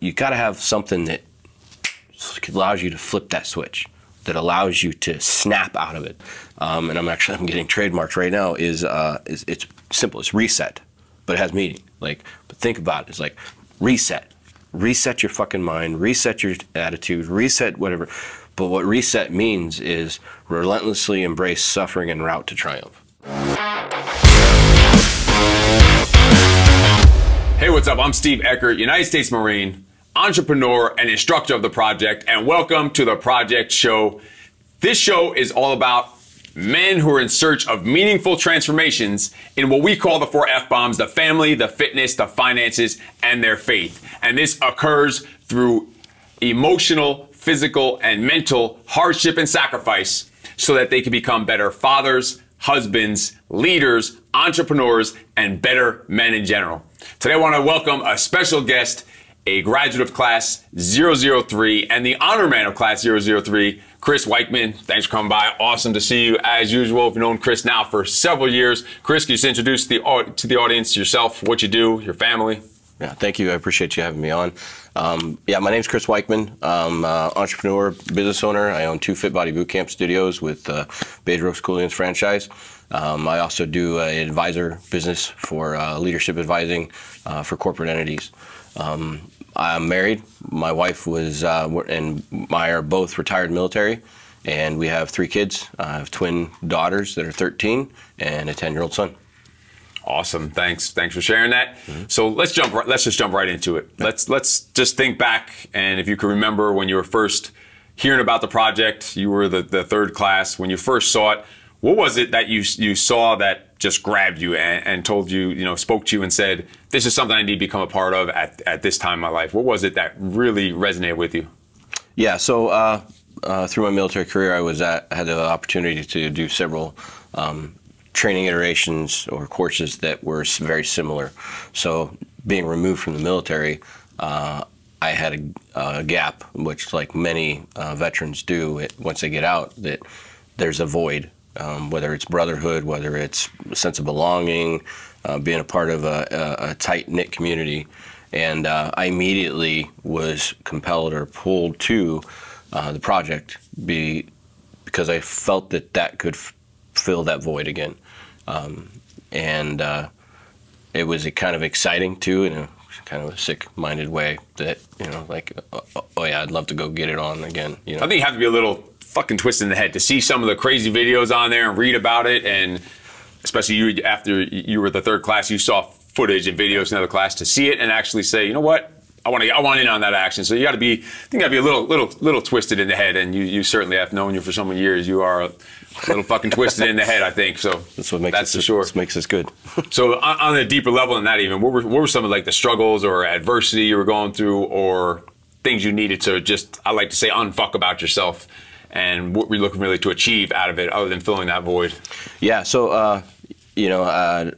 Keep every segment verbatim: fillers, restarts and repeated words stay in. you got to have something that allows you to flip that switch, that allows you to snap out of it. Um, and I'm actually I'm getting trademarked right now. Is uh, is it's simple. It's reset, but it has meaning. Like, but think about it. It's like reset, reset your fucking mind, reset your attitude, reset whatever. But what reset means is relentlessly embrace suffering and route to triumph. Hey, what's up? I'm Steve Eckert, United States Marine, entrepreneur and instructor of The Project, and welcome to The Project Show. This show is all about men who are in search of meaningful transformations in what we call the four F bombs, the family, the fitness, the finances, and their faith. And this occurs through emotional, physical, and mental hardship and sacrifice so that they can become better fathers, husbands, leaders, entrepreneurs, and better men in general. Today I want to welcome a special guest, a graduate of class zero zero three and the honor man of class zero zero three, Chris Weikman. Thanks for coming by. Awesome to see you as usual. I've known Chris now for several years. Chris, can you just introduce the, to the audience yourself, what you do, your family? Yeah, thank you. I appreciate you having me on. Um, yeah, my name's Chris Weikman. I'm uh, entrepreneur, business owner. I own two Fit Body Bootcamp studios with uh, Bedros Keuilian's franchise. Um, I also do uh, an advisor business for uh, leadership advising uh, for corporate entities. Um, I'm married. My wife was uh, and I are both retired military, and we have three kids. I have twin daughters that are thirteen and a ten-year-old son. Awesome. Thanks. Thanks for sharing that. Mm-hmm. So let's jump right, let's just jump right into it. Yeah. Let's let's just think back, and if you can remember when you were first hearing about The Project, you were the, the third class, when you first saw it, what was it that you you saw that just grabbed you and, and told you, you know, spoke to you and said, this is something I need to become a part of at, at this time in my life? What was it that really resonated with you? Yeah, so uh, uh, through my military career, I was at, had the opportunity to do several um, training iterations or courses that were very similar. So being removed from the military, uh, I had a, a gap, which like many uh, veterans do it, once they get out, that there's a void, um, whether it's brotherhood, whether it's a sense of belonging, uh, being a part of a, a, a tight-knit community. And uh, I immediately was compelled or pulled to uh, The Project be, because I felt that that could f fill that void again. Um, and uh, it was a kind of exciting too, in a kind of a sick-minded way. That, you know, like, oh, oh yeah, I'd love to go get it on again. You know, I think you have to be a little fucking twisted in the head to see some of the crazy videos on there and read about it, and especially you after you were the third class, you saw footage and videos in another class to see it and actually say, you know what, I want to, I want in on that action. So you got to be, I think, got to be a little, little, little twisted in the head. And you, you certainly have known you for so many years. You are a little fucking twisted in the head, I think. So that's what makes that's us, for sure. That's what makes us good. So on, on a deeper level than that, even, what were, what were some of like the struggles or adversity you were going through, or things you needed to just, I like to say, unfuck about yourself, and what were you looking really to achieve out of it, other than filling that void? Yeah. So uh, you know, uh,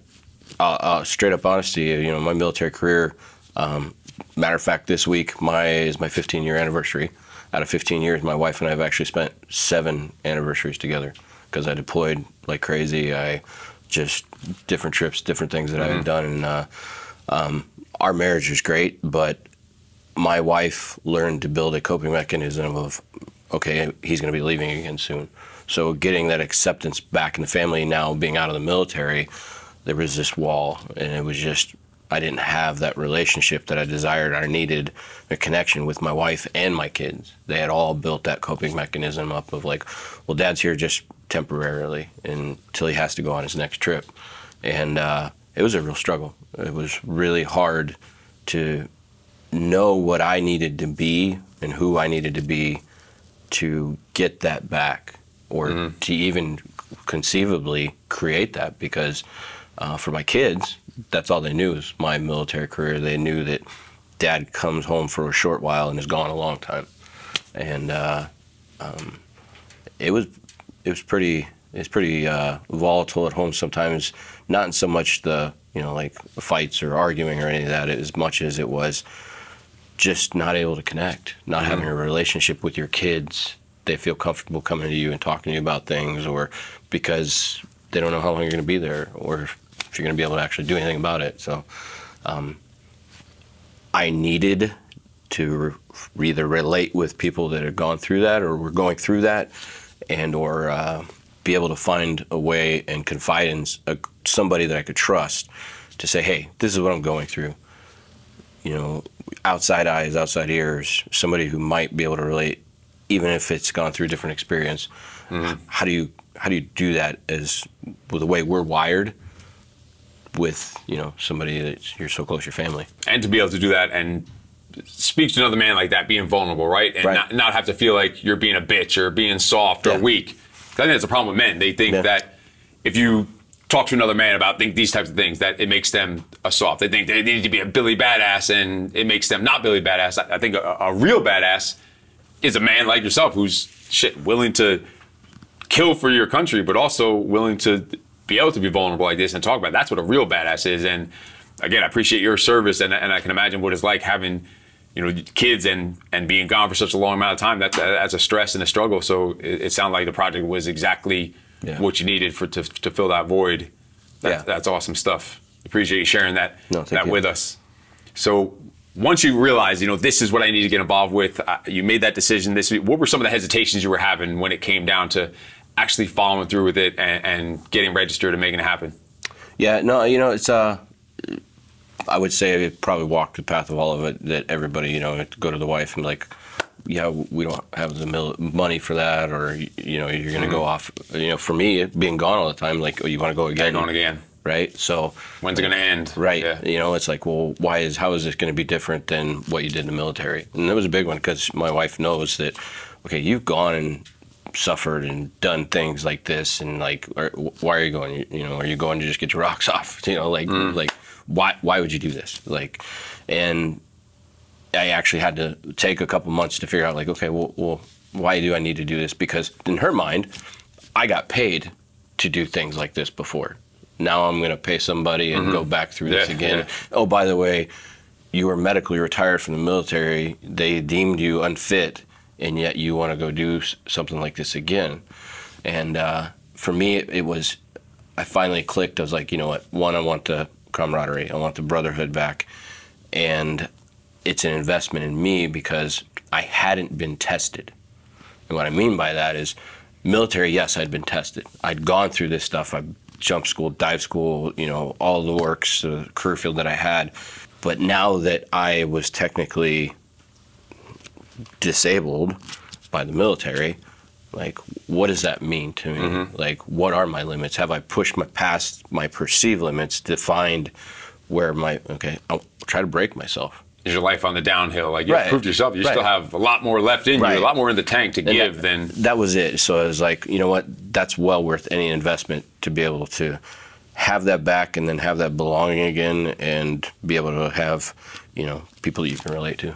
uh, uh, straight up honesty. You know, my military career. Um, Matter of fact, this week my is my fifteen year anniversary. Out of fifteen years, my wife and I have actually spent seven anniversaries together, because I deployed like crazy. I just different trips, different things that mm-hmm. I had done. And uh, um, our marriage is great, but my wife learned to build a coping mechanism of, okay, he's going to be leaving again soon. So getting that acceptance back in the family, now being out of the military, there was this wall, and it was just, I didn't have that relationship that I desired or needed, a connection with my wife and my kids. They had all built that coping mechanism up of like, well, dad's here just temporarily until he has to go on his next trip. And uh, it was a real struggle. It was really hard to know what I needed to be and who I needed to be to get that back, or mm-hmm. to even conceivably create that, because uh, for my kids, that's all they knew is my military career. They knew that dad comes home for a short while and is gone a long time. And uh, um, it was it was pretty it's pretty uh, volatile at home sometimes. Not in so much the, you know, like fights or arguing or any of that, as much as it was just not able to connect, not mm-hmm. having a relationship with your kids. They feel comfortable coming to you and talking to you about things, or because they don't know how long you're going to be there, or if you're going to be able to actually do anything about it. So um, I needed to re either relate with people that have gone through that or were going through that, and or uh, be able to find a way and confide in a, somebody that I could trust to say, hey, this is what I'm going through. You know, outside eyes, outside ears, somebody who might be able to relate, even if it's gone through a different experience. Mm-hmm. How do you how do you do that as with the way we're wired? With, you know, somebody that you're so close, your family, and to be able to do that and speak to another man like that, being vulnerable, right, and right. Not, not have to feel like you're being a bitch or being soft yeah. or weak. I think that's a problem with men. They think yeah. that if you talk to another man about think these types of things, that it makes them a soft. They think they need to be a Billy Badass, and it makes them not Billy Badass. I, I think a, a real badass is a man like yourself who's shit willing to kill for your country, but also willing to be able to be vulnerable like this and talk about it. That's what a real badass is. And again, I appreciate your service, and, and I can imagine what it's like having, you know, kids and and being gone for such a long amount of time. That that's a stress and a struggle. So it, it sounded like the project was exactly yeah. what you needed for to to fill that void. That, yeah. That's awesome stuff. Appreciate you sharing that no, that you. with us. So once you realized, you know, this is what I need to get involved with, uh, you made that decision. This what were some of the hesitations you were having when it came down to actually following through with it and, and getting registered and making it happen? Yeah, no, you know, it's, uh, I would say I probably walked the path of all of it that everybody, you know, go to the wife and like, yeah, we don't have the mil money for that, or, you know, you're going to mm-hmm. go off, you know, for me, it being gone all the time, like, oh, you want to go again? Going again. Right? So. When's it going to end? Right. Yeah. You know, it's like, well, why is, how is this going to be different than what you did in the military? And that was a big one because my wife knows that, okay, you've gone and suffered and done things like this, and like, or, why are you going? You, you know, are you going to just get your rocks off? You know, like, mm. like, why, why would you do this? Like, and I actually had to take a couple months to figure out, like, okay, well, well, why do I need to do this? Because in her mind, I got paid to do things like this before. Now I'm going to pay somebody and mm-hmm. go back through yeah, this again. Yeah. Oh, by the way, you were medically retired from the military. They deemed you unfit, and yet you want to go do something like this again. And uh, for me, it, it was, I finally clicked. I was like, you know what? One, I want the camaraderie. I want the brotherhood back. And it's an investment in me because I hadn't been tested. And what I mean by that is military, yes, I'd been tested. I'd gone through this stuff. I jumped school, dive school, you know, all the works, the career field that I had. But now that I was technically disabled by the military, like, what does that mean to me? Mm-hmm. Like, what are my limits? Have I pushed my past my perceived limits to find where my, okay, I'll try to break myself. Is your life on the downhill? Like, you right. proved yourself. You right. still have a lot more left in right. you, a lot more in the tank to and give that, than... That was it. So I was like, you know what? That's well worth any investment to be able to have that back and then have that belonging again and be able to have, you know, people that you can relate to.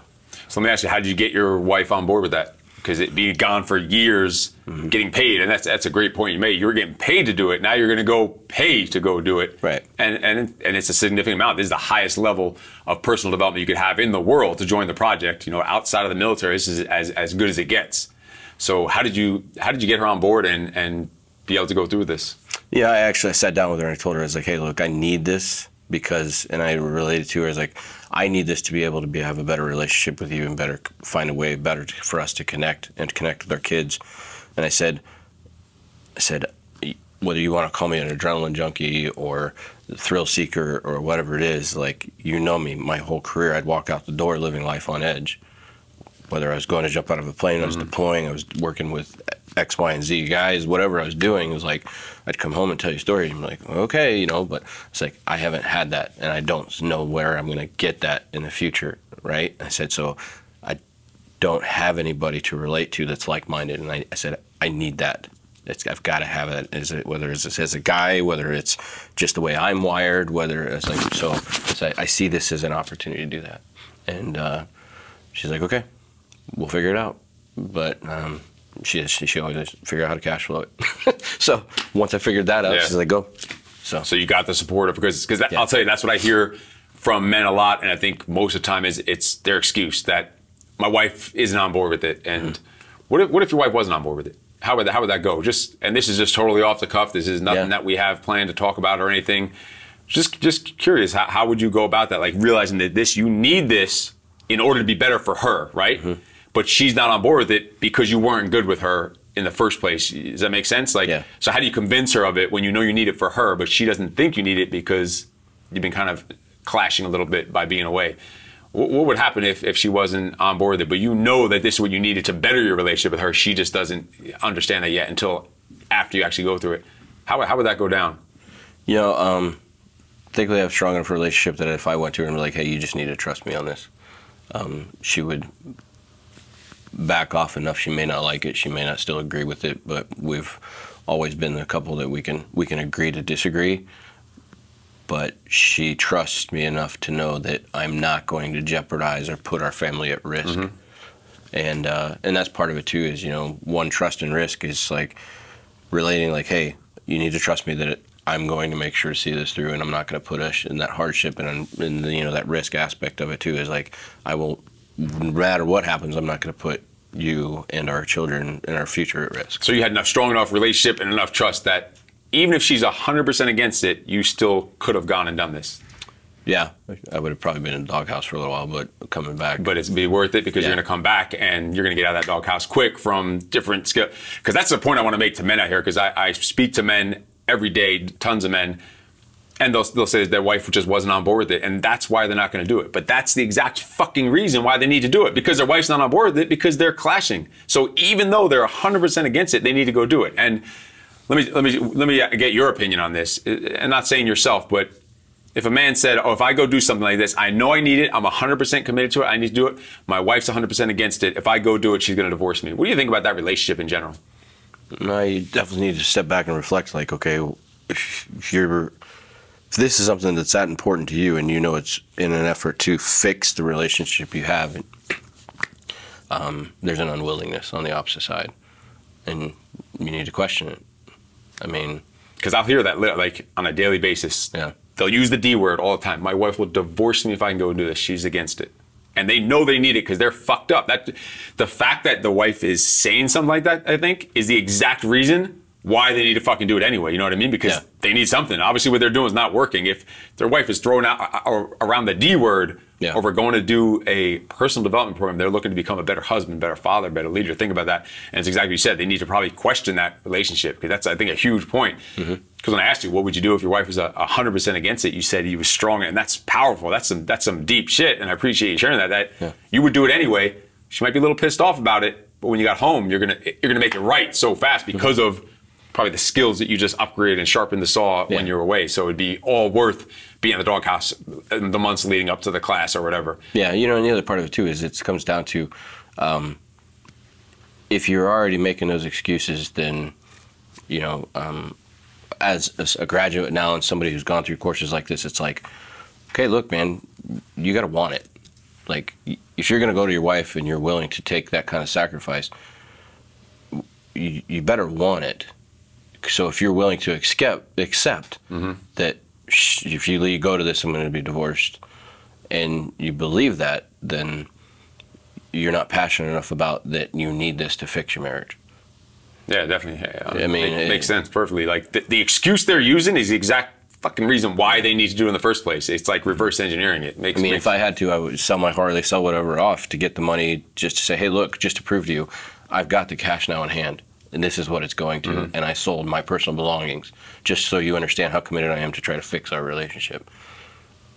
So let me ask you, how did you get your wife on board with that? Because it'd be gone for years, mm-hmm. getting paid, and that's that's a great point you made. You were getting paid to do it. Now you're going to go pay to go do it, right? And and and it's a significant amount. This is the highest level of personal development you could have in the world to join the project. You know, outside of the military, this is as as good as it gets. So how did you how did you get her on board and and be able to go through with this? Yeah, I actually I sat down with her and I told her, I was like, hey, look, I need this. Because, and I related to her as like, I need this to be able to be, have a better relationship with you and better find a way better to, for us to connect and connect with our kids. And I said, I said, whether you want to call me an adrenaline junkie or thrill seeker or whatever it is, like, you know me, my whole career, I'd walk out the door living life on edge. Whether I was going to jump out of a plane, mm-hmm. I was deploying, I was working with X, Y, and Z guys, whatever I was doing, it was like, I'd come home and tell you stories. I'm like, okay, you know, but it's like, I haven't had that, and I don't know where I'm going to get that in the future, right? I said, so I don't have anybody to relate to that's like-minded, and I, I said, I need that. It's, I've got to have it. Is it whether it's as a guy, whether it's just the way I'm wired, whether it's like, so, so I, I see this as an opportunity to do that. And uh, she's like, okay, we'll figure it out, but... Um, She, she she always figure out how to cash flow it. So once I figured that out, yeah. she's like, go. So so you got the support of, because because yeah. I'll tell you, that's what I hear from men a lot, and I think most of the time is it's their excuse that my wife isn't on board with it. And mm-hmm. what if what if your wife wasn't on board with it? How would that, how would that go? Just and this is just totally off the cuff. This is nothing yeah. that we have planned to talk about or anything. Just just curious, how how would you go about that? Like realizing that this you need this in order to be better for her, right? Mm-hmm. But she's not on board with it because you weren't good with her in the first place. Does that make sense? Like, yeah. So how do you convince her of it when you know you need it for her, but she doesn't think you need it because you've been kind of clashing a little bit by being away? What, what would happen if, if she wasn't on board with it? But you know that this is what you needed to better your relationship with her. She just doesn't understand that yet until after you actually go through it. How, how would that go down? You know, um, I think we have strong enough relationship that if I went to her and was like, hey, you just need to trust me on this, um, she would back off enough. She may not like it. She may not still agree with it, but we've always been the couple that we can we can agree to disagree. But she trusts me enough to know that I'm not going to jeopardize or put our family at risk. Mm-hmm. And uh, and that's part of it too, is, you know, one, trust and risk is like relating like, hey, you need to trust me that I'm going to make sure to see this through, and I'm not going to put us in that hardship and, and you know, that risk aspect of it too is like, I will, no matter what happens, I'm not going to put you and our children and our future at risk. So you had enough strong enough relationship and enough trust that even if she's one hundred percent against it, you still could have gone and done this. Yeah, I would have probably been in the doghouse for a little while, but coming back. But it'd be worth it because yeah. you're going to come back and you're going to get out of that doghouse quick from different skill. Because that's the point I want to make to men out here, because I, I speak to men every day, tons of men, and they'll, they'll say their wife just wasn't on board with it, and that's why they're not going to do it. But that's the exact fucking reason why they need to do it, because their wife's not on board with it, because they're clashing. So even though they're one hundred percent against it, they need to go do it. And let me, let me, let me get your opinion on this. And not saying yourself, but if a man said, oh, if I go do something like this, I know I need it, I'm one hundred percent committed to it, I need to do it, my wife's one hundred percent against it, if I go do it, she's going to divorce me. What do you think about that relationship in general? No, you definitely need to step back and reflect like, okay, if you're... if this is something that's that important to you and you know it's in an effort to fix the relationship you have, and, um, there's an unwillingness on the opposite side, and you need to question it. I mean... because I'll hear that like on a daily basis. Yeah. They'll use the D word all the time. My wife will divorce me if I can go do this. She's against it. And they know they need it because they're fucked up. That, the fact that the wife is saying something like that, I think, is the exact reason why they need to fucking do it anyway, you know what I mean? Because yeah. they need something. Obviously what they're doing is not working. If their wife is thrown out or around the D word yeah. over going to do a personal development program, they're looking to become a better husband, better father, better leader. Think about that. And it's exactly what you said. They need to probably question that relationship, because that's, I think, a huge point. Because mm-hmm. when I asked you, what would you do if your wife was one hundred percent against it? You said you were strong, and that's powerful. That's some, that's some deep shit, and I appreciate you sharing that. That yeah. you would do it anyway. She might be a little pissed off about it, but when you got home, you're gonna, you're gonna make it right so fast because mm-hmm. of probably the skills that you just upgraded and sharpened the saw yeah. when you're away. So it'd be all worth being in the doghouse the months leading up to the class or whatever. Yeah, you know, and the other part of it too is it comes down to um, if you're already making those excuses, then, you know, um, as a graduate now and somebody who's gone through courses like this, it's like, okay, look, man, you got to want it. Like, if you're going to go to your wife and you're willing to take that kind of sacrifice, you, you better want it. So if you're willing to accept, accept mm-hmm. that if you go to this, I'm going to be divorced, and you believe that, then you're not passionate enough about that you need this to fix your marriage. Yeah, definitely. Yeah, I mean, I mean it, it makes sense perfectly. Like the, the excuse they're using is the exact fucking reason why they need to do it in the first place. It's like reverse engineering it. Makes, I mean, makes if sense. I had to, I would sell my Harley, sell whatever off to get the money just to say, hey, look, just to prove to you, I've got the cash now in hand. And this is what it's going to, mm-hmm. and I sold my personal belongings, just so you understand how committed I am to try to fix our relationship.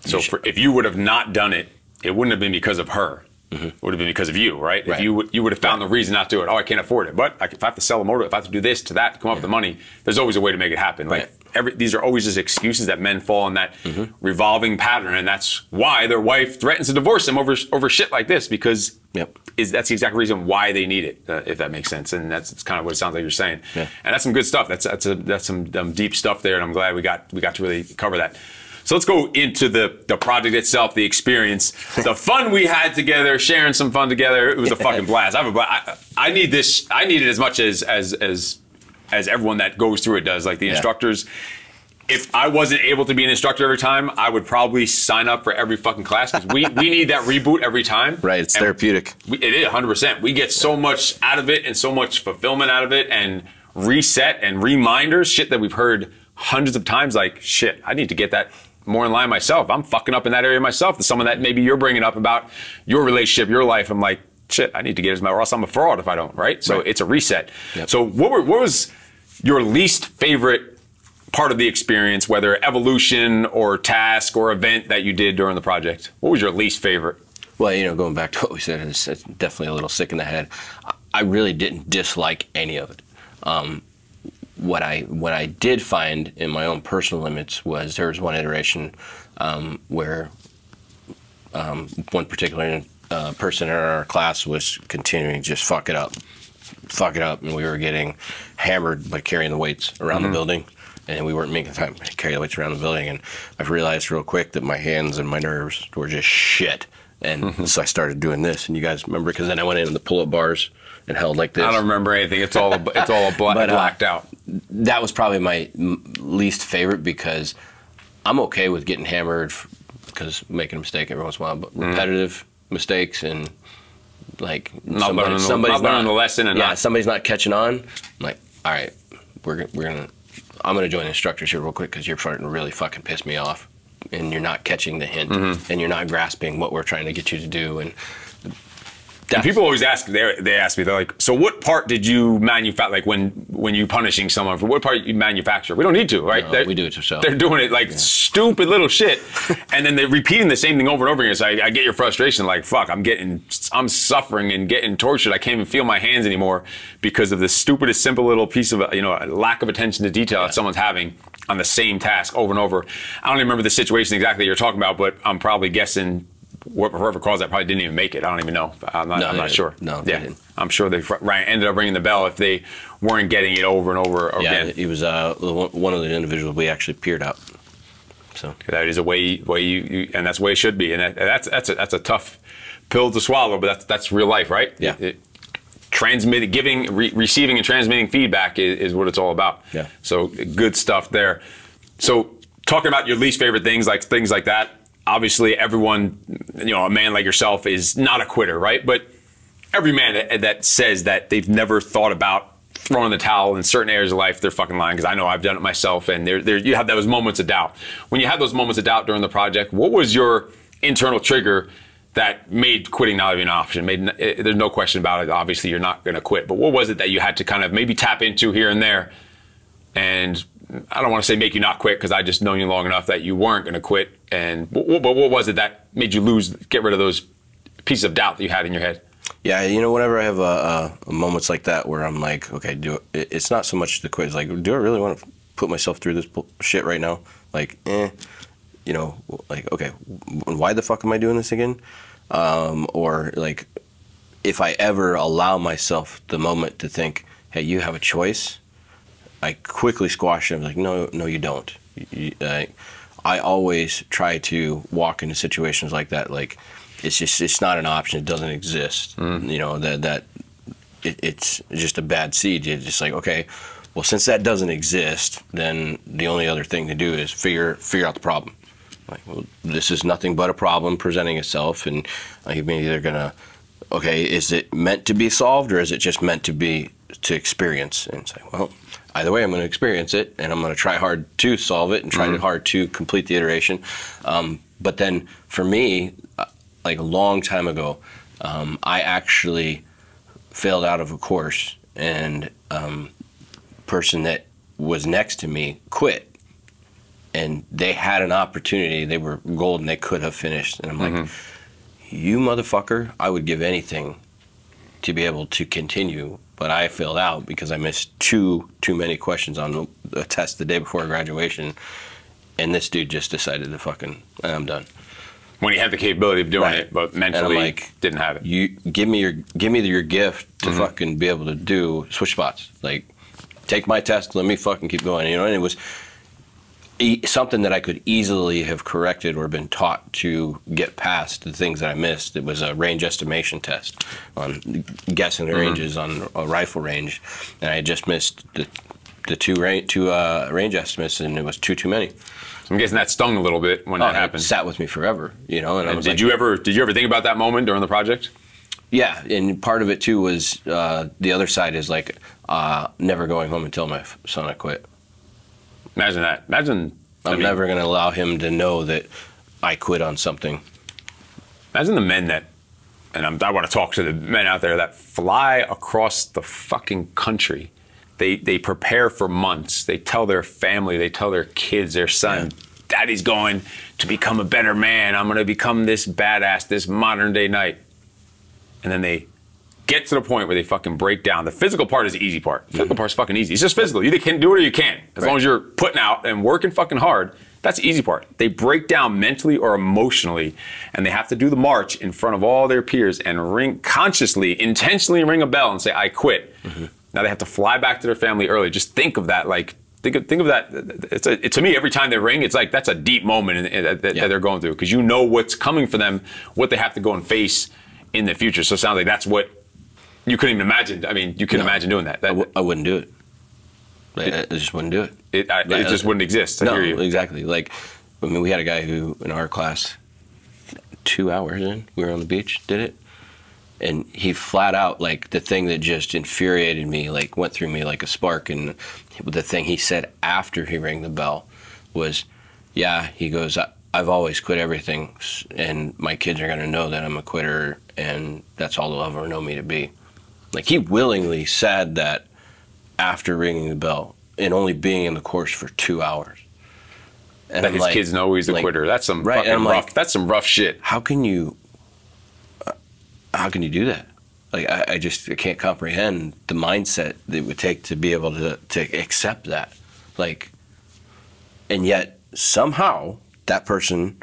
So you for, if you would have not done it, it wouldn't have been because of her. Mm-hmm. It would have been because of you, right? right. If you, you would have found right. the reason not to do it. Oh, I can't afford it. But I, if I have to sell a motor, if I have to do this to that, to come up yeah. with the money, there's always a way to make it happen. Like right. every, these are always just excuses that men fall in that mm-hmm. revolving pattern, and that's why their wife threatens to divorce them over, over shit like this, because... Yep. Is that's the exact reason why they need it, uh, if that makes sense, and that's, that's kind of what it sounds like you're saying. Yeah. And that's some good stuff. That's that's a, that's some um, deep stuff there, and I'm glad we got we got to really cover that. So let's go into the the project itself, the experience, the fun we had together, sharing some fun together. It was a fucking blast. I, have a, I I need this. I need it as much as as as as everyone that goes through it does. Like the yeah. instructors. If I wasn't able to be an instructor every time, I would probably sign up for every fucking class, because we, we need that reboot every time. Right, it's and therapeutic. We, it is, one hundred percent. We get so much out of it and so much fulfillment out of it, and reset and reminders, shit that we've heard hundreds of times, like, shit, I need to get that more in line myself. I'm fucking up in that area myself. There's someone that maybe you're bringing up about your relationship, your life. I'm like, shit, I need to get as much, or else I'm a fraud if I don't, right? So right. It's a reset. Yep. So what, were, what was your least favorite part of the experience, whether evolution or task or event that you did during the project? What was your least favorite? Well, you know, going back to what we said, it's, it's definitely a little sick in the head. I really didn't dislike any of it. Um, what I what I did find in my own personal limits was there was one iteration um, where um, one particular uh, person in our class was continuing to just fuck it up, fuck it up, and we were getting hammered by carrying the weights around mm-hmm. the building. And we weren't making time to carry the weights around the building. And I've realized real quick that my hands and my nerves were just shit. And mm-hmm. so I started doing this. And you guys remember, because then I went into the pull-up bars and held like this. I don't remember anything. It's all it's all bla but, uh, blacked out. That was probably my least favorite, because I'm okay with getting hammered because making a mistake every once in a while, but repetitive mm. mistakes and like not somebody, learning, somebody's not learning not, the lesson and yeah, not. somebody's not catching on. I'm like, all right, we're we're gonna I'm gonna join the instructors here real quick because you're starting to really fucking piss me off. And you're not catching the hint, mm-hmm. and you're not grasping what we're trying to get you to do. And, and people always ask, they they ask me, they're like, so what part did you manufacture? Like when when you're punishing someone, for what part you manufacture? We don't need to, right? No, we do it ourselves. They're doing it like yeah. stupid little shit, and then they're repeating the same thing over and over again. So I, I get your frustration, like fuck, I'm getting, I'm suffering and getting tortured. I can't even feel my hands anymore because of the stupidest, simple little piece of you know lack of attention to detail yeah. that someone's having on the same task over and over. I don't even remember the situation exactly you're talking about, but I'm probably guessing whoever caused that probably didn't even make it. I don't even know. I'm not, no, I'm not sure. No, yeah. didn't. I'm sure they Ryan ended up ringing the bell if they weren't getting it over and over again. Yeah, he was uh, one of the individuals we actually peered out. So that is a way, way you, you and that's the way it should be. And that, that's that's a, that's a tough pill to swallow, but that's that's real life, right? Yeah. It, it, Transmitting, giving, re receiving, and transmitting feedback is, is what it's all about. Yeah. So good stuff there. So talking about your least favorite things, like things like that. Obviously, everyone, you know, a man like yourself is not a quitter, right? But every man that, that says that they've never thought about throwing the towel in certain areas of life, they're fucking lying. Because I know I've done it myself. And there, there, you have those moments of doubt. When you had those moments of doubt during the project, what was your internal trigger that made quitting not even an option? Made, there's no question about it. Obviously, you're not going to quit. But what was it that you had to kind of maybe tap into here and there? And I don't want to say make you not quit, because I just known you long enough that you weren't going to quit. And but what, what was it that made you lose, get rid of those pieces of doubt that you had in your head? Yeah, you know, whenever I have uh, uh, moments like that where I'm like, okay, do it, it's not so much the quit. It's like, do I really want to put myself through this shit right now? Like, eh, you know, like, okay, why the fuck am I doing this again? Um, or like, if I ever allow myself the moment to think, hey, you have a choice, I quickly squash it. I'm like, no, no, you don't. You, uh, I always try to walk into situations like that. Like, it's just, it's not an option. It doesn't exist. Mm. You know, that, that it, it's just a bad seed. It's just like, okay, well, since that doesn't exist, then the only other thing to do is figure, figure out the problem. Like, well, this is nothing but a problem presenting itself, and I'm either gonna, okay, is it meant to be solved, or is it just meant to be to experience? And it's like, well, either way, I'm gonna experience it, and I'm gonna try hard to solve it, and try mm-hmm. hard to complete the iteration. Um, but then, for me, like a long time ago, um, I actually failed out of a course, and um, person that was next to me quit. And they had an opportunity. They were golden. They could have finished. And I'm like, mm-hmm. you motherfucker, I would give anything to be able to continue. But I failed out because I missed two too many questions on a test the day before graduation. And this dude just decided to fucking, I'm done. When he had the capability of doing right. it, but mentally like, didn't have it. You give me your, give me your gift to mm-hmm. fucking be able to do, switch spots. Like, take my test. Let me fucking keep going. You know, and it was E something that I could easily have corrected or been taught to get past the things that I missed. It was a range estimation test on guessing the mm-hmm. ranges on a rifle range, and I just missed the, the two, ra two uh, range estimates, and it was two too many. So I'm guessing that stung a little bit when oh, that happened. It sat with me forever, you know. And, and I was did like, you ever did you ever think about that moment during the project? Yeah, and part of it too was uh, the other side is like uh, never going home and telling my son I quit. Imagine that. Imagine I'm I mean, never going to allow him to know that I quit on something. Imagine the men that, and I'm, I want to talk to the men out there that fly across the fucking country. They, they prepare for months. They tell their family, they tell their kids, their son, yeah. Daddy's going to become a better man. I'm going to become this badass, this modern day knight. And then they get to the point where they fucking break down. The physical part is the easy part. The physical mm-hmm. part's fucking easy. It's just physical. You can do it or you can't. As right. long as you're putting out and working fucking hard, that's the easy part. They break down mentally or emotionally, and they have to do the march in front of all their peers and ring consciously, intentionally ring a bell and say, I quit. Mm-hmm. Now they have to fly back to their family early. Just think of that. Like, think of, think of that. It's a, it, to me, every time they ring, it's like that's a deep moment in, in, in, that, yeah. that they're going through, because you know what's coming for them, what they have to go and face in the future. So it sounds like that's what you couldn't even imagine. I mean, you couldn't no, imagine doing that. that I, w I wouldn't do it. Like, it. I just wouldn't do it. It, I, like, it just wouldn't exist. I no, hear you. Exactly. Like, I mean, we had a guy who, in our class, two hours in, we were on the beach, did it. And he flat out, like, the thing that just infuriated me, like, went through me like a spark. And the thing he said after he rang the bell was, yeah, he goes, I, I've always quit everything. And my kids are going to know that I'm a quitter. And that's all they'll ever know me to be. Like, he willingly said that after ringing the bell and only being in the course for two hours. And that I'm his like, kids know he's a like, quitter. That's some right, fucking rough. Like, that's some rough shit. How can you? How can you do that? Like, I, I just I can't comprehend the mindset that it would take to be able to, to accept that. Like, and yet somehow that person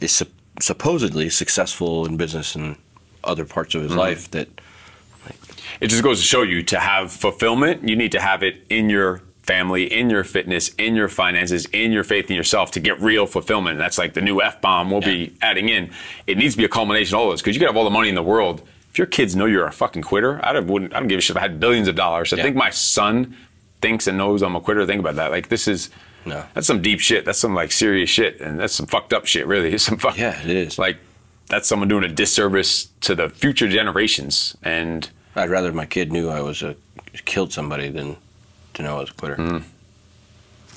is su supposedly successful in business and other parts of his mm-hmm. life that, like. It just goes to show you, to have fulfillment, you need to have it in your family, in your fitness, in your finances, in your faith in yourself to get real fulfillment. That's like the new F-bomb we'll yeah. be adding in. It needs to be a culmination of all those, because you could have all the money in the world. If your kids know you're a fucking quitter, I wouldn't, I don't give a shit if I had billions of dollars. So yeah. I think my son thinks and knows I'm a quitter. Think about that. Like, this is, no. that's some deep shit. That's some, like, serious shit. And that's some fucked up shit, really. It's some fuck, yeah, it is. Like, that's someone doing a disservice to the future generations. And I'd rather my kid knew I was a, killed somebody than to know I was a quitter. Mm.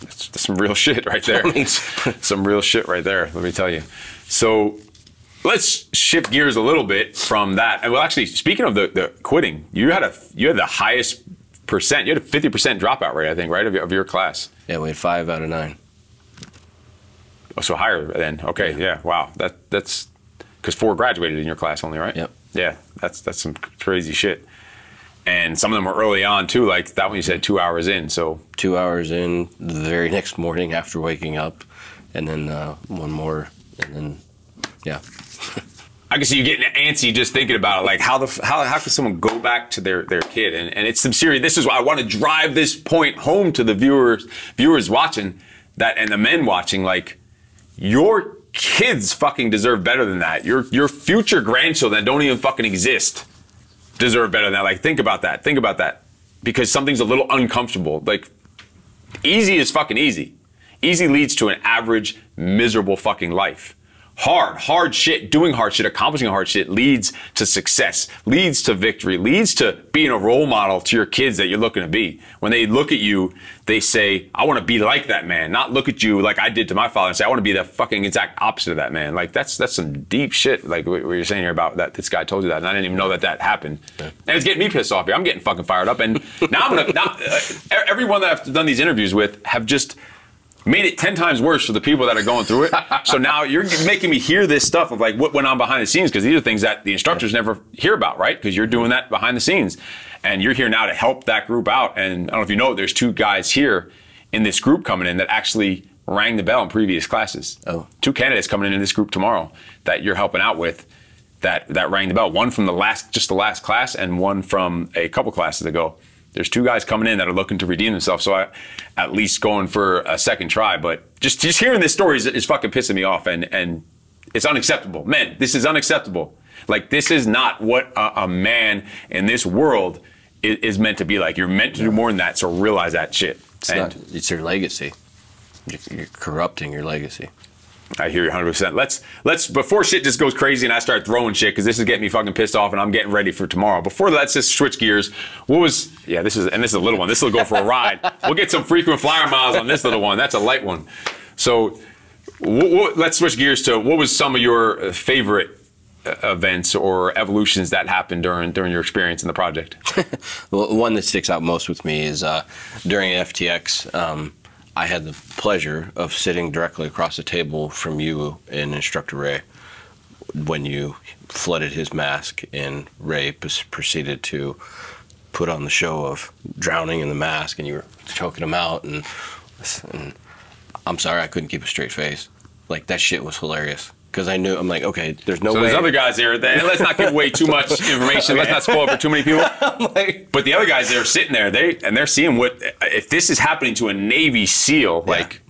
That's, that's some real shit right there. Some real shit right there, let me tell you. So let's shift gears a little bit from that. And well, actually, speaking of the, the quitting, you had a you had the highest percent. You had a fifty percent dropout rate, I think, right, of your, of your class. Yeah, we had five out of nine. Oh, so higher then. Okay, yeah. yeah wow, that that's because four graduated in your class only, right? Yep. Yeah, that's that's some crazy shit. And some of them were early on too, like that one you said, two hours in, so. Two hours in, the very next morning after waking up, and then uh, one more, and then, yeah. I can see you getting antsy just thinking about it, like how the how, how can someone go back to their, their kid? And, and it's some serious, this is why I wanna drive this point home to the viewers, viewers watching that, and the men watching, like, your kids fucking deserve better than that. Your, your future grandchildren that don't even fucking exist deserve better than that. Like, think about that. Think about that. Because something's a little uncomfortable. Like, easy is fucking easy. Easy leads to an average, miserable fucking life. Hard, hard shit, doing hard shit, accomplishing hard shit leads to success, leads to victory, leads to being a role model to your kids that you're looking to be. When they look at you, they say, I want to be like that man, not look at you like I did to my father and say, I want to be the fucking exact opposite of that man. Like, that's that's some deep shit, like what you're saying here about that this guy told you that, and I didn't even know that that happened. Yeah. And it's getting me pissed off here. I'm getting fucking fired up. And now I'm going to, now, uh, everyone that I've done these interviews with have just made it ten times worse for the people that are going through it. So now you're making me hear this stuff of like what went on behind the scenes, because these are things that the instructors never hear about, right? Because you're doing that behind the scenes. And you're here now to help that group out. And I don't know if you know, there's two guys here in this group coming in that actually rang the bell in previous classes. Oh. Two candidates coming in in this group tomorrow that you're helping out with that, that rang the bell. One from the last, just the last class, and one from a couple classes ago. There's two guys coming in that are looking to redeem themselves, so I at least going for a second try. But just just hearing this story is, is fucking pissing me off, and and it's unacceptable. Men, this is unacceptable. Like, this is not what a, a man in this world is, is meant to be like. You're meant to do more than that, so realize that shit. It's, and not, it's your legacy. You're, you're corrupting your legacy. I hear you one hundred percent. Let's, let's, before shit just goes crazy and I start throwing shit, because this is getting me fucking pissed off and I'm getting ready for tomorrow. Before that, let's just switch gears. What was, yeah, this is, and this is a little one. This will go for a ride. We'll get some frequent flyer miles on this little one. That's a light one. So what, what, let's switch gears to what was some of your favorite events or evolutions that happened during during your experience in the project? Well, one that sticks out most with me is uh, during F T X, um, I had the pleasure of sitting directly across the table from you and Instructor Ray when you flooded his mask and Ray proceeded to put on the show of drowning in the mask and you were choking him out. And, and I'm sorry, I couldn't keep a straight face. Like, that shit was hilarious. Because I knew, I'm like, okay, there's no so way. So there's other guys there. That, let's not give away too much information. Okay. Let's not spoil it for too many people. Like, but the other guys, they're sitting there, they and they're seeing what, if this is happening to a Navy SEAL, yeah. Like,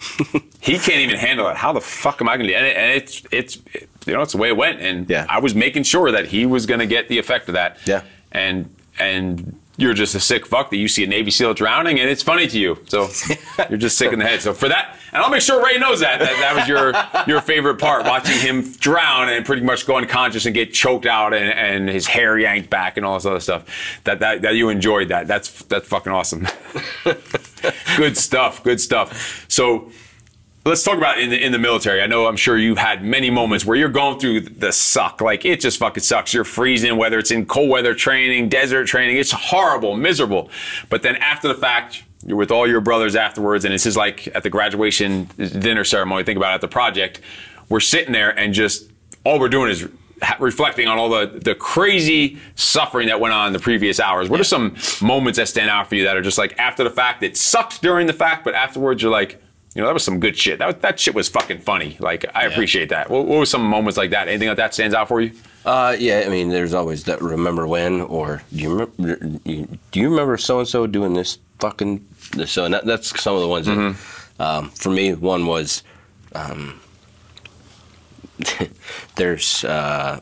he can't even handle it. How the fuck am I going to do it? And, it, and it's, it's it, you know, it's the way it went. And yeah. I was making sure that he was going to get the effect of that. Yeah. And, and you're just a sick fuck that you see a Navy SEAL drowning, and it's funny to you. So you're just sick in the head. So for that, and I'll make sure Ray knows that. That, that was your, your favorite part, watching him drown and pretty much go unconscious and get choked out and, and his hair yanked back and all this other stuff. That, that, that you enjoyed that. That's, that's fucking awesome. Good stuff, good stuff. So let's talk about in the, in the military. I know, I'm sure you've had many moments where you're going through the suck. Like, it just fucking sucks. You're freezing, whether it's in cold weather training, desert training. It's horrible, miserable. But then after the fact, you're with all your brothers afterwards, and this is like at the graduation dinner ceremony, think about it, at the project. We're sitting there and just, all we're doing is reflecting on all the, the crazy suffering that went on in the previous hours. What yeah. are some moments that stand out for you that are just like after the fact, it sucked during the fact, but afterwards you're like, you know, that was some good shit. That, that shit was fucking funny. Like, I yeah. appreciate that. What, what were some moments like that? Anything like that stands out for you? Uh, yeah, I mean, there's always that remember when, or do you remember, do you remember so-and-so doing this fucking, this, so and that, that's some of the ones mm-hmm. that, um, for me, one was, um, there's, uh,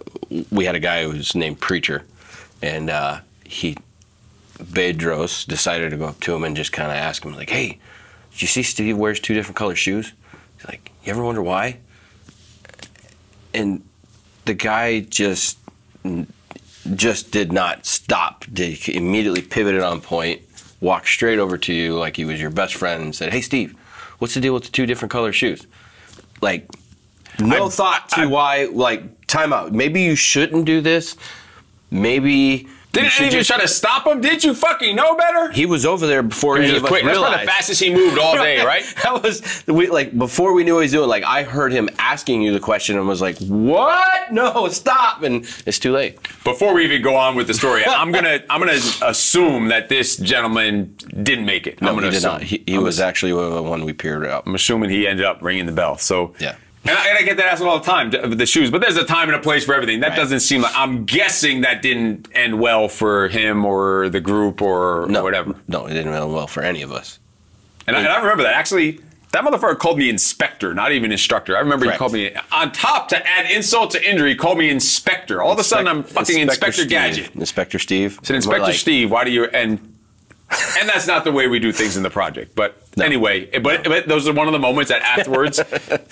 we had a guy who was named Preacher, and uh, he, Bedros decided to go up to him and just kind of ask him, like, hey, did you see Steve wears two different color shoes? He's like, you ever wonder why? And the guy just just did not stop. He immediately pivoted on point, walked straight over to you like he was your best friend and said, hey, Steve, what's the deal with the two different color shoes? Like, no I'm, thought to I'm, why, like, time out. Maybe you shouldn't do this. Maybe... Didn't you just try to stop him? Did you fucking know better? He was over there before any of us realized. That's probably the fastest he moved all day, right? That was, we, like, before we knew what he was doing, like, I heard him asking you the question and was like, what? No, stop. And it's too late. Before we even go on with the story, I'm going to I'm gonna assume that this gentleman didn't make it. No, I'm gonna he did not. He, he was actually the one we peered out. I'm assuming he ended up ringing the bell. So, yeah. And I, and I get that asked all the time, the shoes. But there's a time and a place for everything. That right. doesn't seem like, I'm guessing that didn't end well for him or the group or, no, or whatever. No, it didn't end well for any of us. And, I, and I remember that. Actually, that motherfucker called me inspector, not even instructor. I remember Correct. He called me, on top to add insult to injury, he called me inspector. All Inspec of a sudden, I'm fucking Inspector, Inspector Gadget. Inspector Steve. I said, Inspector like Steve, why do you, and... And that's not the way we do things in the project. But no. anyway, but, no. but those are one of the moments that afterwards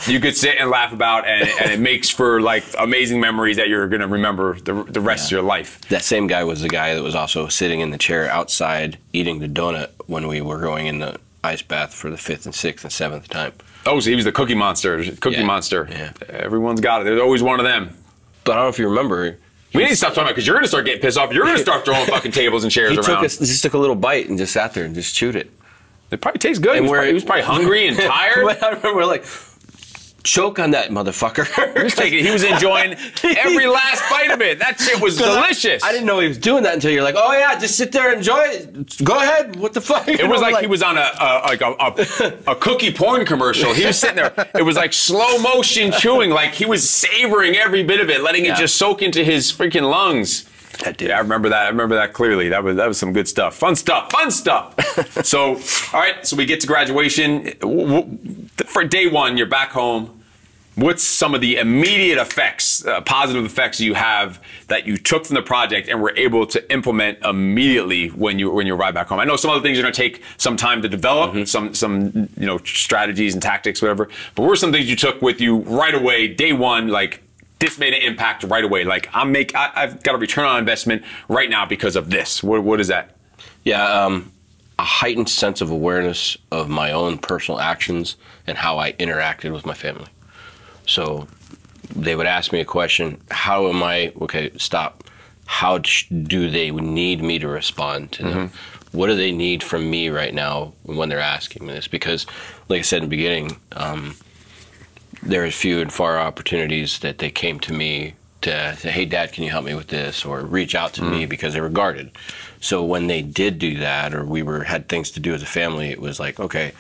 you could sit and laugh about, and, and it makes for like amazing memories that you're going to remember the, the rest yeah. of your life. That same guy was the guy that was also sitting in the chair outside eating the donut when we were going in the ice bath for the fifth and sixth and seventh time. Oh, so he was the cookie monster, cookie yeah. monster. Yeah. Everyone's got it. There's always one of them. But I don't know if you remember... We need to stop talking about it because you're going to start getting pissed off. You're going to start throwing fucking tables and chairs he around. Took a, just took a little bite and just sat there and just chewed it. It probably tastes good. And he, was probably, he was probably hungry and tired. I remember like, choke on that motherfucker. He was, taking, he was enjoying every last bite of it. That shit was delicious. I, I didn't know he was doing that until you're like, oh yeah, just sit there and enjoy it. Go ahead. What the fuck? It was like, like he was on a, a like a, a, a cookie porn commercial. He was sitting there. It was like slow motion chewing. Like he was savoring every bit of it, letting yeah. it just soak into his freaking lungs. That dude. Yeah, I remember that. I remember that clearly. That was that was some good stuff. Fun stuff. Fun stuff. So, all right. So we get to graduation. For day one, you're back home. What's some of the immediate effects, uh, positive effects you have that you took from the project and were able to implement immediately when you when you arrive back home? I know some other things are going to take some time to develop, mm-hmm. some some you know strategies and tactics, whatever. But what were some things you took with you right away, day one? Like this made an impact right away. Like I'm make I, I've got a return on investment right now because of this. What what is that? Yeah, um, a heightened sense of awareness of my own personal actions and how I interacted with my family. So they would ask me a question, how am I, okay, stop. How do they need me to respond to them? Mm-hmm. What do they need from me right now when they're asking me this? Because like I said in the beginning, um, there are few and far opportunities that they came to me to say, hey, Dad, can you help me with this? Or reach out to mm-hmm. me because they were guarded. So when they did do that, or we were had things to do as a family, it was like, okay,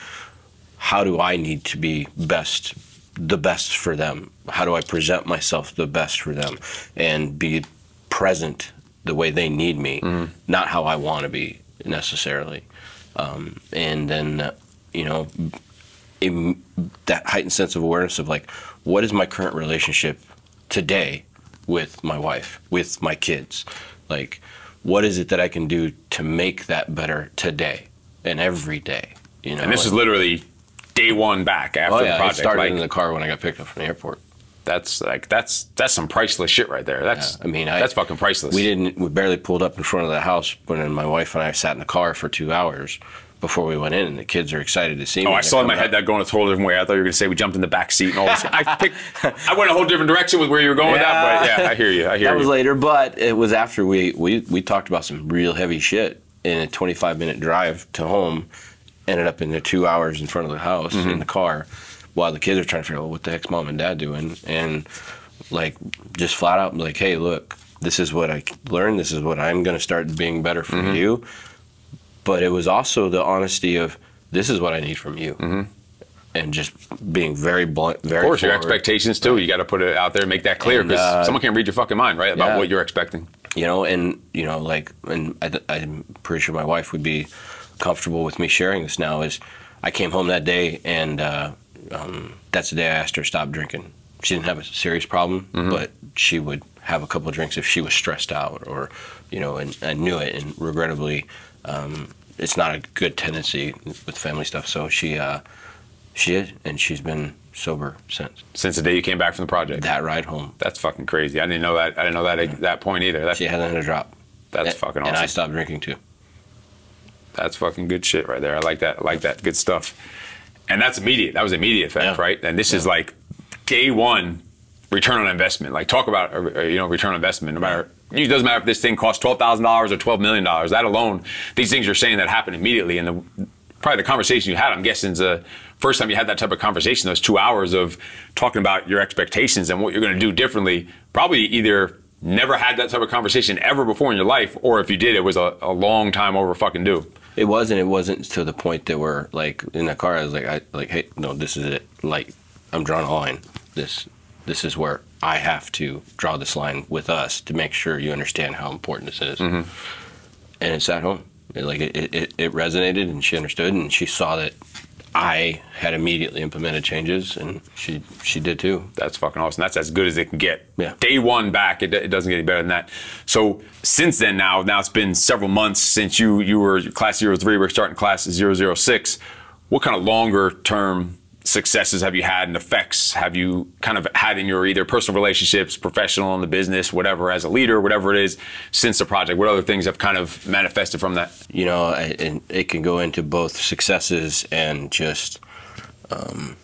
how do I need to be best the best for them? How do I present myself the best for them and be present the way they need me, mm-hmm. not how I want to be necessarily? Um, and then, uh, you know, it, that heightened sense of awareness of like, what is my current relationship today with my wife, with my kids? Like, what is it that I can do to make that better today and every day? You know, and this is literally day one back after oh, yeah. the project. It started like, in the car when I got picked up from the airport. That's like that's that's some priceless shit right there. That's yeah. I mean I, that's fucking priceless. We didn't we barely pulled up in front of the house when my wife and I sat in the car for two hours before we went in, and the kids are excited to see me. Oh, I saw in my head that going a totally different way. I thought you were gonna say we jumped in the back seat and all this. I picked, I went a whole different direction with where you were going yeah. with that. But yeah, I hear you. I hear you. That was later, but it was after we we we talked about some real heavy shit in a twenty-five minute drive to home. Ended up in there two hours in front of the house mm-hmm. in the car while the kids are trying to figure out, well, what the heck's mom and dad doing? And like just flat out like, hey, look, this is what I learned. This is what I'm going to start being better from mm-hmm. you. But it was also the honesty of this is what I need from you. Mm-hmm. And just being very blunt, very Of course, forward. Your expectations too. You got to put it out there and make that clear because uh, someone can't read your fucking mind, right? About yeah. what you're expecting. You know, and, you know, like, and I, I'm pretty sure my wife would be comfortable with me sharing this now is I came home that day and uh, um, that's the day I asked her to stop drinking. She didn't have a serious problem, mm-hmm. but she would have a couple of drinks if she was stressed out or, you know, and I knew it. And regrettably, um, it's not a good tendency with family stuff. So she, uh, she is, and she's been sober since. Since the day you came back from the project? That ride home. That's fucking crazy. I didn't know that. I didn't know that at yeah. that point either. That, she hasn't had a drop. That's and, fucking awesome. And I stopped drinking too. That's fucking good shit right there. I like that. I like that. Good stuff. And that's immediate. That was immediate effect, yeah. right? And this yeah. is like day one return on investment. Like talk about, you know, return on investment. No matter, it doesn't matter if this thing costs twelve thousand dollars or twelve million dollars. That alone, these things you're saying that happen immediately. And the, probably the conversation you had, I'm guessing, is the first time you had that type of conversation, those two hours of talking about your expectations and what you're going to do differently, probably either never had that type of conversation ever before in your life, or if you did, it was a, a long time over fucking due. It wasn't. It wasn't to the point that we're like in the car. I was like, I like, hey, no, this is it. Like, I'm drawing a line. This, this is where I have to draw this line with us to make sure you understand how important this is. Mm-hmm. And it's at home. It, like it, it, it resonated, and she understood, and she saw that I had immediately implemented changes, and she she did too. That's fucking awesome. That's as good as it can get. Yeah. Day one back, it, it doesn't get any better than that. So since then now, now it's been several months since you you were class zero three, we're starting class zero zero six. What kind of longer term successes have you had and effects have you kind of had in your either personal relationships, professional in the business, whatever, as a leader, whatever it is, since the project? What other things have kind of manifested from that? You know, I, and it can go into both successes and just um,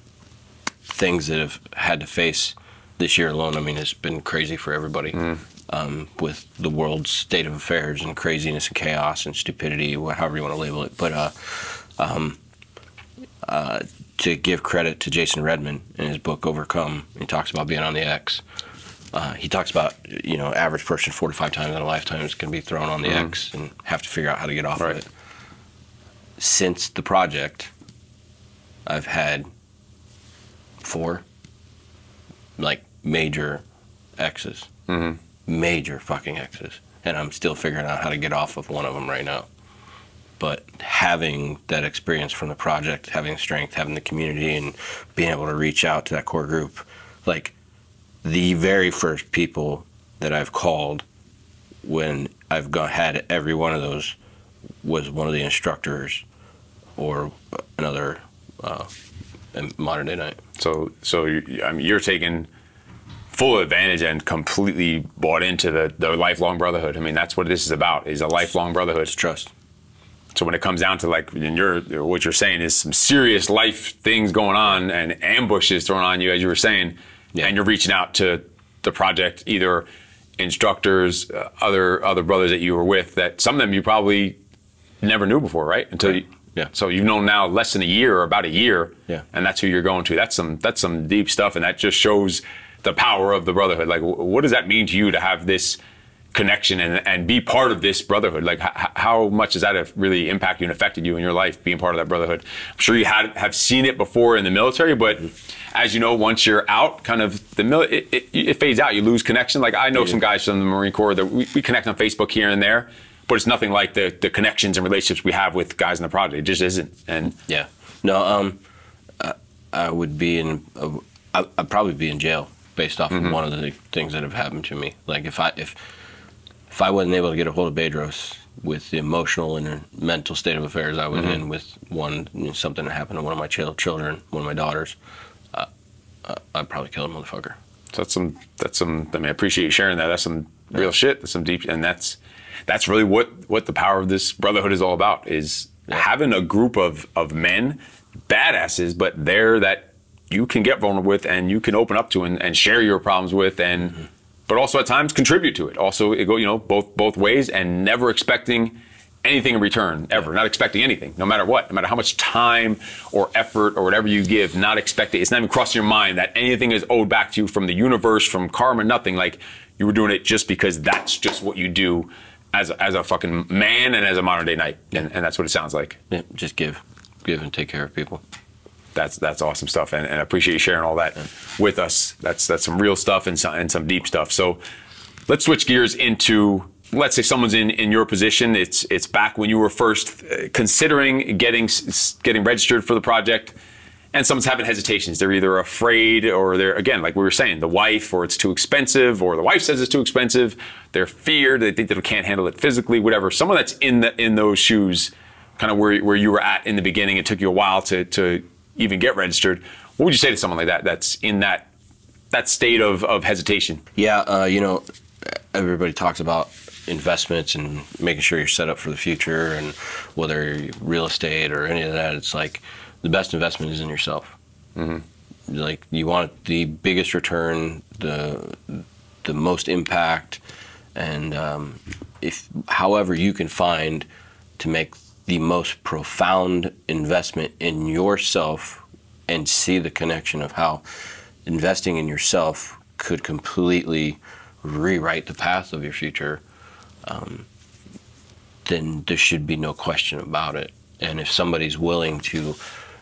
things that have had to face this year alone. I mean, it's been crazy for everybody mm. um, with the world's state of affairs and craziness and chaos and stupidity, however you want to label it. But uh, um, uh, to give credit to Jason Redman in his book, Overcome, he talks about being on the X. Uh, he talks about, you know, average person four to five times in a lifetime is going to be thrown on the mm-hmm. X and have to figure out how to get off right. of it. Since the project, I've had four, like, major X's. Mm-hmm. Major fucking X's. And I'm still figuring out how to get off of one of them right now. But having that experience from the project, having strength, having the community, and being able to reach out to that core group, like the very first people that I've called when I've gone, had every one of those was one of the instructors or another uh, modern day night. So, so you're, I mean, you're taking full advantage and completely bought into the, the lifelong brotherhood. I mean, that's what this is about, is a lifelong brotherhood. It's trust. So when it comes down to, like, in your, what you're saying is some serious life things going on and ambushes thrown on you, as you were saying, yeah. and you're reaching out to the project, either instructors, uh, other other brothers that you were with, that some of them you probably never knew before, right? Until right. You, yeah. So you've known now less than a year, or about a year, yeah. and that's who you're going to. That's some that's some deep stuff, and that just shows the power of the brotherhood. Like, w what does that mean to you to have this connection and, and be part of this brotherhood? Like, h how much does that have really impacted you and affected you in your life, being part of that brotherhood? I'm sure you had, have seen it before in the military, but as you know, once you're out, kind of, the mil it, it, it fades out. You lose connection. Like, I know yeah. some guys from the Marine Corps that we, we connect on Facebook here and there, but it's nothing like the, the connections and relationships we have with guys in the project. It just isn't. And yeah. No, um, I, I would be in, a, I, I'd probably be in jail based off mm-hmm. of one of the things that have happened to me. Like, if I, if, If I wasn't able to get a hold of Bedros with the emotional and mental state of affairs I was mm-hmm. in, with one, you know, something that happened to one of my children, one of my daughters, uh, I'd probably kill a motherfucker. So that's some, that's some, I mean, I appreciate you sharing that. That's some yeah. real shit. That's some deep, and that's, that's really what, what the power of this brotherhood is all about, is yeah. having a group of, of men, badasses, but they're that you can get vulnerable with and you can open up to and, and share your problems with, and mm-hmm. but also at times contribute to it. Also, it go, you know, both both ways, and never expecting anything in return, ever. Not expecting anything, no matter what, no matter how much time or effort or whatever you give, not expecting. It's not even crossing your mind that anything is owed back to you from the universe, from karma, nothing. Like, you were doing it just because that's just what you do as a, as a fucking man and as a modern day knight. And, and that's what it sounds like. Yeah, just give, give and take care of people. That's that's awesome stuff, and, and I appreciate you sharing all that yeah. with us. That's that's some real stuff and some, and some deep stuff. So let's switch gears into, let's say someone's in in your position. It's it's back when you were first considering getting getting registered for the project, and someone's having hesitations. They're either afraid, or they're, again, like we were saying, the wife, or it's too expensive, or the wife says it's too expensive. They're feared. They think they can't handle it physically. Whatever. Someone that's in the in those shoes, kind of where where you were at in the beginning. It took you a while to to even get registered. What would you say to someone like that, that's in that that state of, of hesitation? Yeah, uh, you know, everybody talks about investments and making sure you're set up for the future, and whether you're real estate or any of that, it's like the best investment is in yourself. Mm-hmm. Like, you want the biggest return, the the most impact, and um, if however you can find to make the most profound investment in yourself, and see the connection of how investing in yourself could completely rewrite the path of your future, um, then there should be no question about it. And if somebody's willing to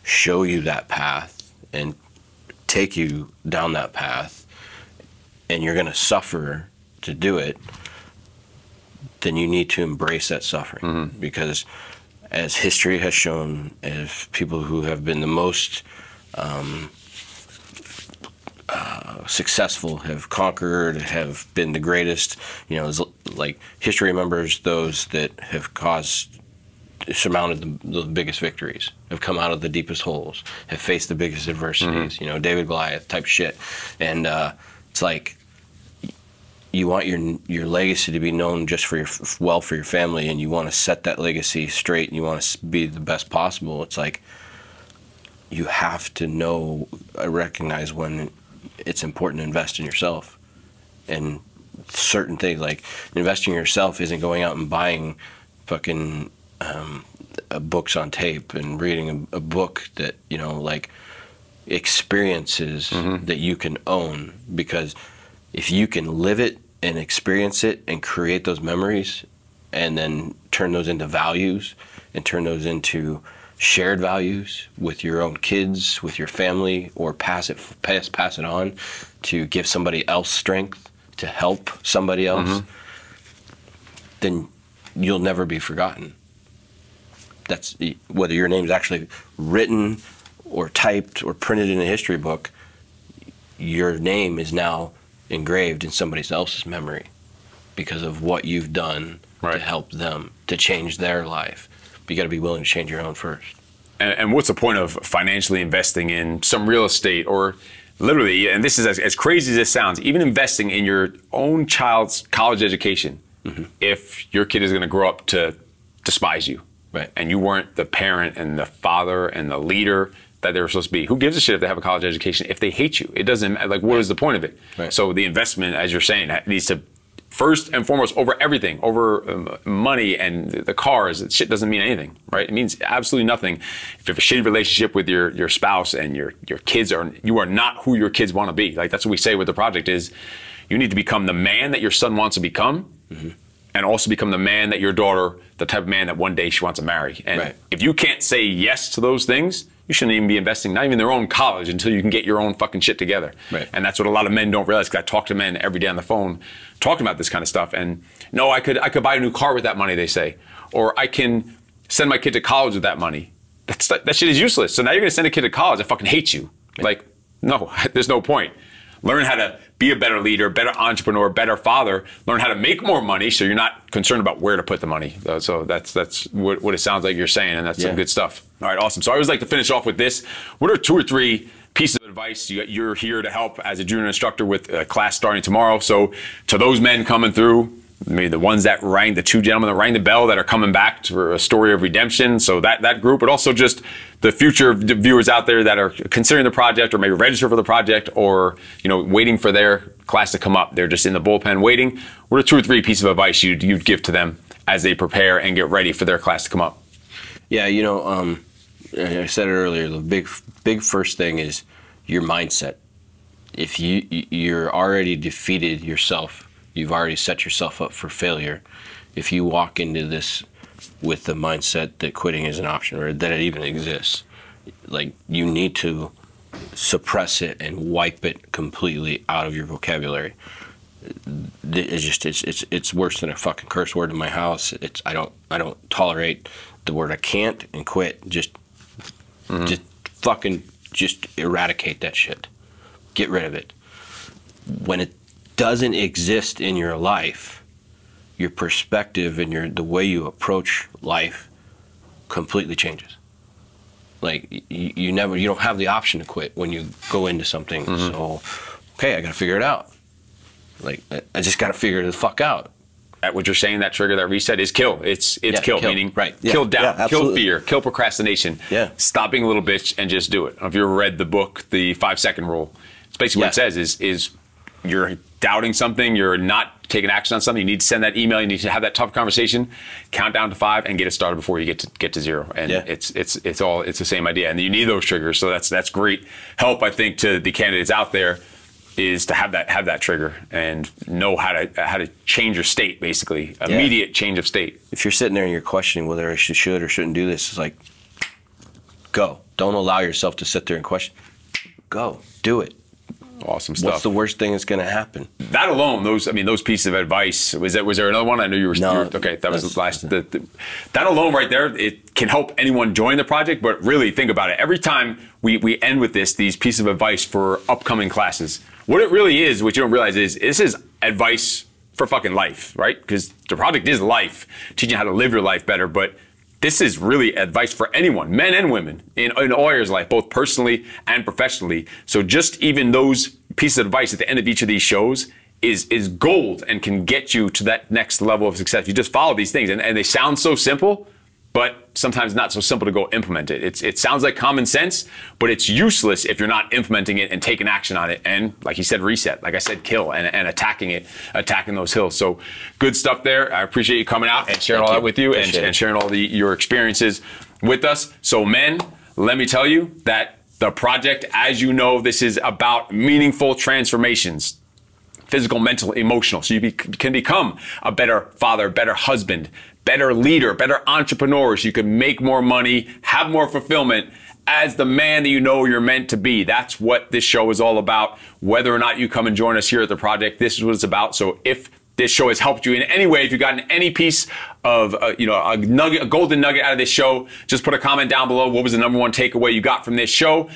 show you that path and take you down that path, and you're gonna suffer to do it, then you need to embrace that suffering. Mm-hmm. Because as history has shown, as people who have been the most um, uh, successful have conquered, have been the greatest, you know, like, history remembers those that have caused, surmounted the, the biggest victories, have come out of the deepest holes, have faced the biggest adversities, mm-hmm. you know, David Goliath type shit. And uh, it's like, you want your your legacy to be known just for your well for your family, and you want to set that legacy straight, and you want to be the best possible. It's like, you have to know, recognize when it's important to invest in yourself, and certain things, like investing in yourself isn't going out and buying fucking um, books on tape and reading a, a book that, you know, like, experiences mm-hmm. that you can own. Because if you can live it and experience it and create those memories, and then turn those into values, and turn those into shared values with your own kids, with your family, or pass it pass, pass it on to give somebody else strength, to help somebody else, mm-hmm. then you'll never be forgotten. That's, whether your name's actually written or typed or printed in a history book, your name is now engraved in somebody else's memory because of what you've done right. to help them, to change their life. But you got to be willing to change your own first. And, and what's the point of financially investing in some real estate or literally, and this is as, as crazy as it sounds, even investing in your own child's college education mm-hmm. if your kid is going to grow up to despise you right. and you weren't the parent and the father and the leader that they were supposed to be. Who gives a shit if they have a college education if they hate you? It doesn't matter. Like, what is the point of it? Right. So the investment, as you're saying, needs to first and foremost over everything, over um, money and the cars. That shit doesn't mean anything, right? It means absolutely nothing. If you have a shitty relationship with your your spouse and your your kids are, you are not who your kids want to be. Like that's what we say with the project is, you need to become the man that your son wants to become. Mm-hmm. And also become the man that your daughter, the type of man that one day she wants to marry. And right. if you can't say yes to those things, you shouldn't even be investing, not even their own college, until you can get your own fucking shit together. Right. And that's what a lot of men don't realize, because I talk to men every day on the phone talking about this kind of stuff. And no, I could, I could buy a new car with that money, they say. Or I can send my kid to college with that money. That's, that shit is useless. So now you're going to send a kid to college that fucking hates you. Right. Like, no, there's no point. Learn how to be a better leader, better entrepreneur, better father. Learn how to make more money so you're not concerned about where to put the money. Uh, so that's that's what, what it sounds like you're saying, and that's yeah. some good stuff. All right, awesome. So I always like to finish off with this. What are two or three pieces of advice you, you're here to help as a junior instructor with a class starting tomorrow? So to those men coming through, maybe the ones that rang, the two gentlemen that rang the bell that are coming back for a story of redemption. So that, that group, but also just the future viewers out there that are considering the project or maybe register for the project or, you know, waiting for their class to come up. They're just in the bullpen waiting. What are two or three pieces of advice you'd, you'd give to them as they prepare and get ready for their class to come up? Yeah, you know, um, I said it earlier, the big, big first thing is your mindset. If you, you're already defeated yourself, you've already set yourself up for failure if you walk into this with the mindset that quitting is an option or that it even exists. Like, you need to suppress it and wipe it completely out of your vocabulary. It's just it's it's it's worse than a fucking curse word in my house. It's I don't I don't tolerate the word I can't and quit. Just mm-hmm. just fucking just eradicate that shit. Get rid of it. When it doesn't exist in your life, your perspective and your the way you approach life completely changes. Like you, you never you don't have the option to quit when you go into something. Mm-hmm. So okay, I gotta figure it out. Like I, I just gotta figure the fuck out. At what you're saying, that trigger, that reset is kill. It's it's yeah, kill, kill, meaning right. yeah. kill doubt, yeah, kill fear, kill procrastination. Yeah. Stop being a little bitch and just do it. If you ever read the book, The Five Second Rule, it's basically yes. what it says is is you're doubting something, you're not taking action on something, you need to send that email, you need to have that tough conversation, count down to five and get it started before you get to get to zero. And yeah. it's it's it's all it's the same idea. And you need those triggers. So that's that's great help, I think, to the candidates out there is to have that have that trigger and know how to how to change your state, basically. Immediate yeah. change of state. If you're sitting there and you're questioning whether I should or shouldn't do this, it's like go. Don't allow yourself to sit there and question. Go. Do it. Awesome stuff. What's the worst thing that's going to happen? That alone, those I mean, those pieces of advice. Was that was there another one? I knew you were. No, you were okay, that was the last. The, the, that alone, right there, it can help anyone join the project. But really, think about it. Every time we we end with this, these pieces of advice for upcoming classes. What it really is, what you don't realize is this is advice for fucking life, right? Because the project is life, teaching how to live your life better, but. This is really advice for anyone, men and women, in, in all areas of life, both personally and professionally. So just even those pieces of advice at the end of each of these shows is, is gold and can get you to that next level of success. You just follow these things, and, and they sound so simple, but sometimes not so simple to go implement it. It's, it sounds like common sense, but it's useless if you're not implementing it and taking action on it. And like he said, reset, like I said, kill and, and attacking it, attacking those hills. So good stuff there. I appreciate you coming out and sharing all that with you and, and sharing all the, your experiences with us. So men, let me tell you that the project, as you know, this is about meaningful transformations. Physical, mental, emotional. So you be, can become a better father, better husband, better leader, better entrepreneur. So you can make more money, have more fulfillment as the man that you know you're meant to be. That's what this show is all about. Whether or not you come and join us here at the project, this is what it's about. So if this show has helped you in any way, if you've gotten any piece of uh, you know a, nugget, a golden nugget out of this show, just put a comment down below. What was the number one takeaway you got from this show?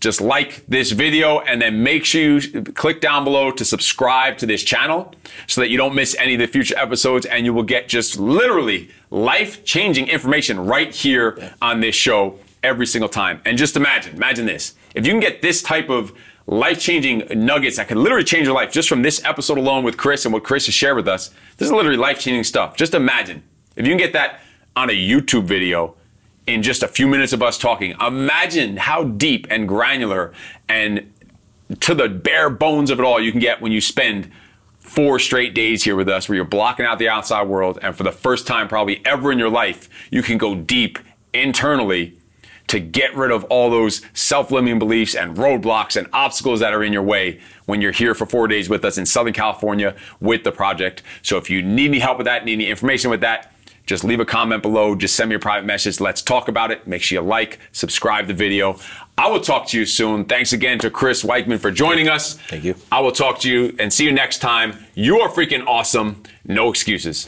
just like this video, and then make sure you click down below to subscribe to this channel so that you don't miss any of the future episodes, and you will get just literally life-changing information right here on this show every single time. And just imagine, imagine this. If you can get this type of life-changing nuggets that can literally change your life just from this episode alone with Chris and what Chris has shared with us, this is literally life-changing stuff. Just imagine if you can get that on a YouTube video in just a few minutes of us talking. Imagine how deep and granular and to the bare bones of it all you can get when you spend four straight days here with us, where you're blocking out the outside world, and for the first time probably ever in your life, you can go deep internally to get rid of all those self-limiting beliefs and roadblocks and obstacles that are in your way when you're here for four days with us in Southern California with the project. So if you need any help with that, need any information with that, just leave a comment below. Just send me a private message. Let's talk about it. Make sure you like, subscribe to the video. I will talk to you soon. Thanks again to Chris Weikman for joining us. Thank you. I will talk to you and see you next time. You are freaking awesome. No excuses.